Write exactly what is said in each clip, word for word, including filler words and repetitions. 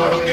I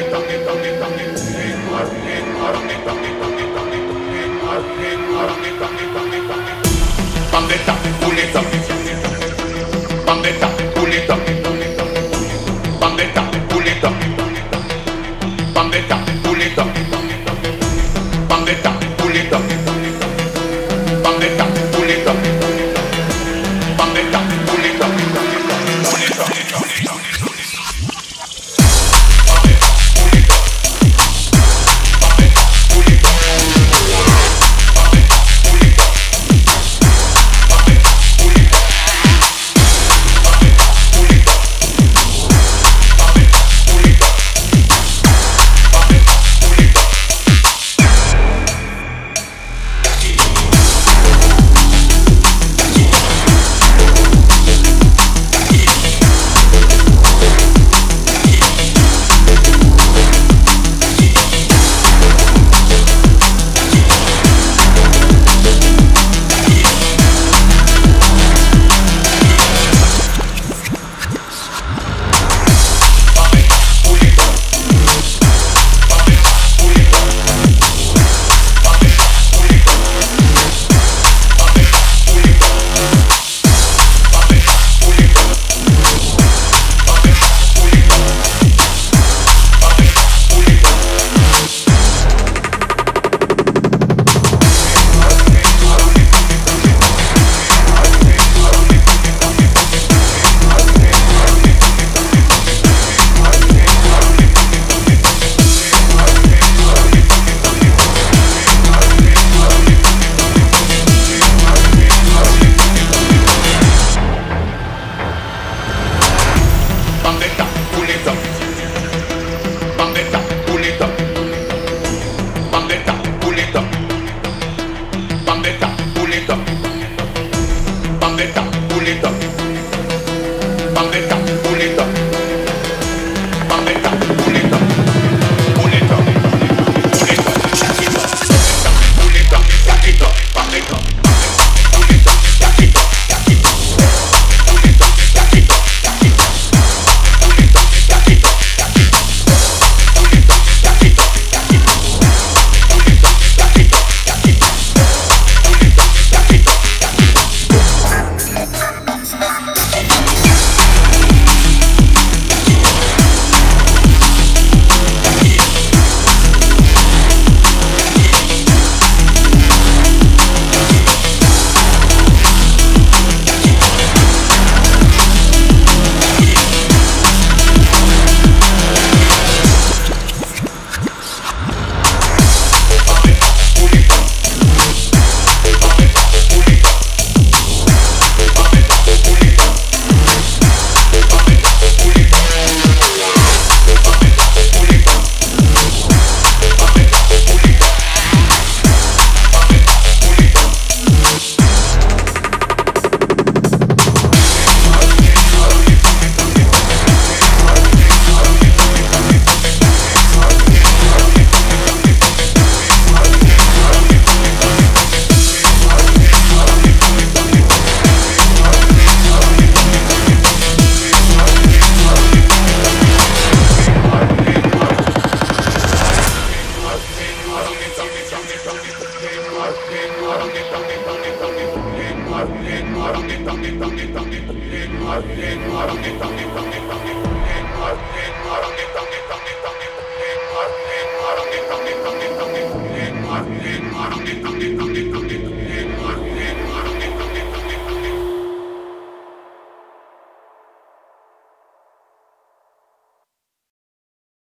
don't get